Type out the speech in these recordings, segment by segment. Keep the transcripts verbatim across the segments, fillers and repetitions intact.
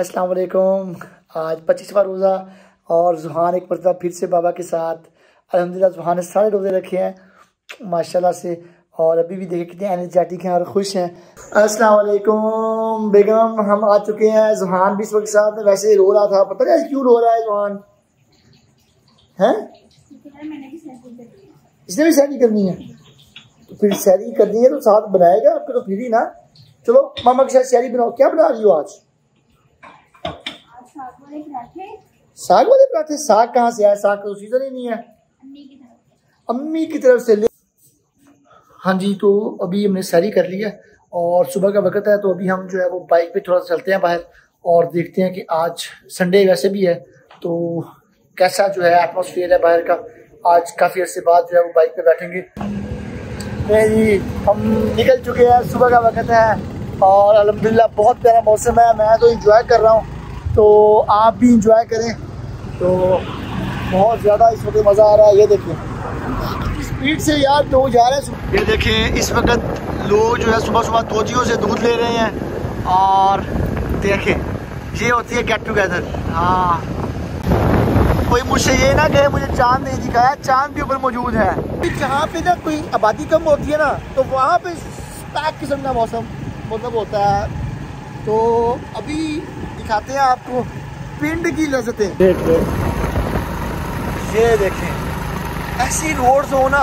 अस्सलाम वालेकुम। आज पच्चीसवां रोज़ा और जुहान एक मरतबा फिर से बाबा के साथ अल्हम्दुलिल्लाह। जुहान ने सारे रोज़े रखे हैं माशाल्लाह से और अभी भी देखे कितने एनर्जेटिक हैं और खुश हैं। अस्सलाम वालेकुम बेगम, हम आ चुके हैं। जुहान भी इस वक्त साथ वैसे रो रहा था, पता नहीं क्यों रो रहा है जुहान। हैं इसने भी सैरी करनी है तो फिर सैरी करनी है तो साथ बनाएगा आपको तो फिर ही ना। चलो मामा के साथ सैरी बनाओ। क्या बना रही हो आज? साग वाले पराठे। साग कहाँ से आया? साग तो सीजन ही नहीं है। अम्मी की तरफ से ले। हाँ जी, तो अभी हमने सैरी कर ली है और सुबह का वक्त है तो अभी हम जो है वो बाइक पे थोड़ा चलते हैं बाहर और देखते हैं कि आज संडे वैसे भी है तो कैसा जो है एटमॉस्फेयर है बाहर का। आज काफ़ी अर्से बाद जो है वो बाइक पे बैठेंगे। नहीं, हम निकल चुके हैं, सुबह का वक्त है और अल्हम्दुलिल्लाह बहुत प्यारा मौसम है। मैं तो इंजॉय कर रहा हूँ तो आप भी इंजॉय करें। तो बहुत ज़्यादा इस वक्त मज़ा आ रहा है। ये देखें स्पीड से यार लोग जा रहे हैं। ये देखें इस वक्त लोग जो है सुबह सुबह तोतियों से दूध ले रहे हैं और देखें ये होती है गेट टुगेदर। हाँ, कोई मुझसे ये ना कहे मुझे चाँद नहीं दिखाया, चाँद भी ऊपर मौजूद है। जहाँ पे ना कोई आबादी कम होती है ना तो वहाँ पे पैक किस्म का मौसम मतलब होता है। तो अभी दिखाते हैं आपको पिंड की लज़तें। ये देखें ऐसी रोड्स हो ना,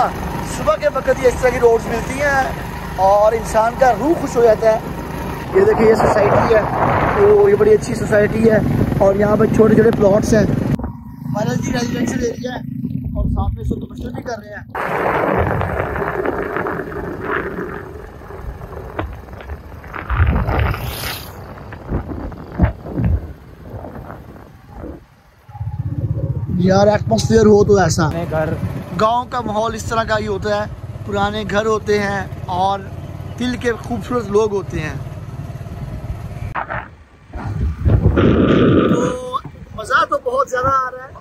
सुबह के वक्त ही इस तरह की रोड्स मिलती हैं और इंसान का रूह खुश हो जाता है। ये देखिए ये सोसाइटी है तो ये बड़ी अच्छी सोसाइटी है और यहाँ पर छोटे छोटे प्लॉट्स हैं। महाराज जी रेजिडेंशियल एरिया है और साथ में इसको कमर्शियल भी कर रहे हैं। यार एटमॉस्फेयर हो तो ऐसा घर, गांव का माहौल इस तरह का ही होता है। पुराने घर होते हैं और दिल के खूबसूरत लोग होते हैं। तो मज़ा तो बहुत ज़्यादा आ रहा है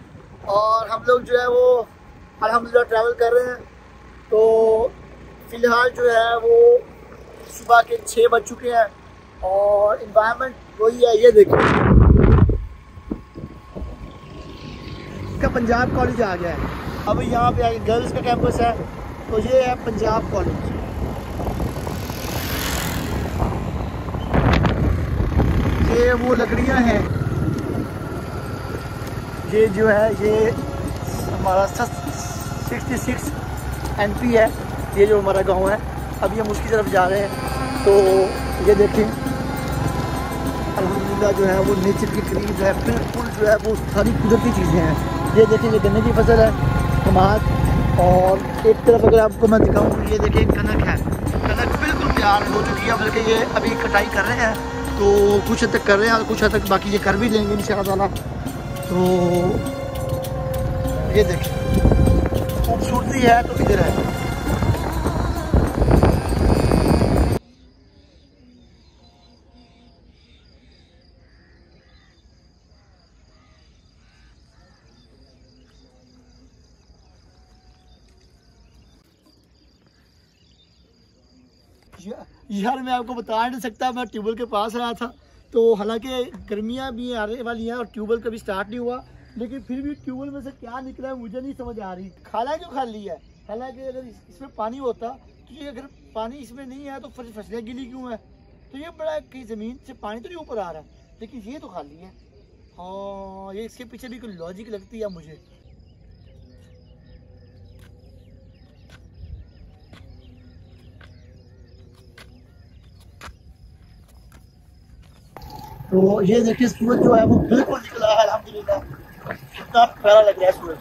और हम लोग जो है वो अल्हम्दुलिल्लाह ट्रैवल कर रहे हैं। तो फ़िलहाल जो है वो सुबह के छः बज चुके हैं और इन्वायरमेंट वही है। ये देखिए का पंजाब कॉलेज आ गया है। अब यहाँ पे आगे गर्ल्स का कैंपस है तो ये है पंजाब कॉलेज। ये वो लकड़ियाँ हैं, ये जो है ये हमारा सिक्सटी सिक्स एन पी है, ये जो हमारा गांव है। अभी हम उसकी तरफ जा रहे हैं। तो ये देखें अल्हम्दुलिल्लाह जो है वो नेचर की करीब है, बिल्कुल जो है वो सारी कुदरती चीज़ें हैं। ये देखिए ये गन्ने की फसल है, टमाटर और एक तरफ अगर आपको मैं दिखाऊं तो ये देखिए कनक है। कनक बिल्कुल तैयार हो चुकी है, बल्कि ये अभी कटाई कर रहे हैं तो कुछ हद तक कर रहे हैं और कुछ हद तक बाकी ये कर भी लेंगे इंशाअल्लाह। तो ये देखिए खूबसूरती है तो इधर है। यार मैं आपको बता नहीं सकता, मैं ट्यूबवेल के पास आया था तो हालांकि गर्मियां भी आने वाली हैं और ट्यूबवेल कभी स्टार्ट नहीं हुआ, लेकिन फिर भी ट्यूबवेल में से क्या निकला है मुझे नहीं समझ आ रही। खाला क्यों खाली है? हालांकि अगर इसमें पानी होता तो ये, अगर पानी इसमें नहीं है तो फसलें गीली क्यों है? तो ये बड़ा कहीं ज़मीन से पानी तो नहीं ऊपर आ रहा है लेकिन ये तो खाली है। हाँ, ये इसके पीछे भी कोई लॉजिक लगती है मुझे। तो ये देखिए सूरज जो है वो बिल्कुल निकला है अल्हम्दुलिल्लाह। कितना प्यारा लग रहा है सूरज।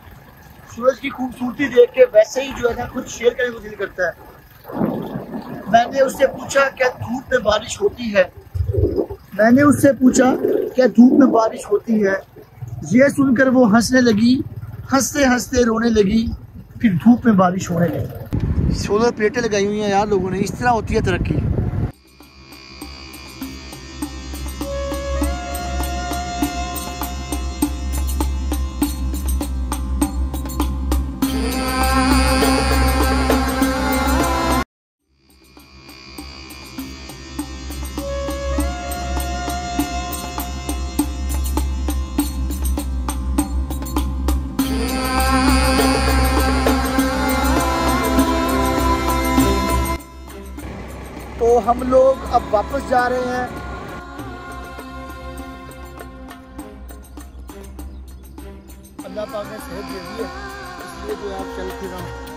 सूरज की खूबसूरती देख के वैसे ही जो है ना कुछ शेयर करने को दिल करता है। मैंने उससे पूछा क्या धूप में बारिश होती है, मैंने उससे पूछा क्या धूप में बारिश होती है, ये सुनकर वो हंसने लगी, हंसते हंसते रोने लगी, फिर धूप में बारिश होने लगी। सोलर प्लेटें लगाई हुई हैं यार लोगों ने, इस तरह होती है तरक्की। हम लोग अब वापस जा रहे हैं। अल्लाह पाक ने सेहत दे दी है इसलिए जो आप चल फिर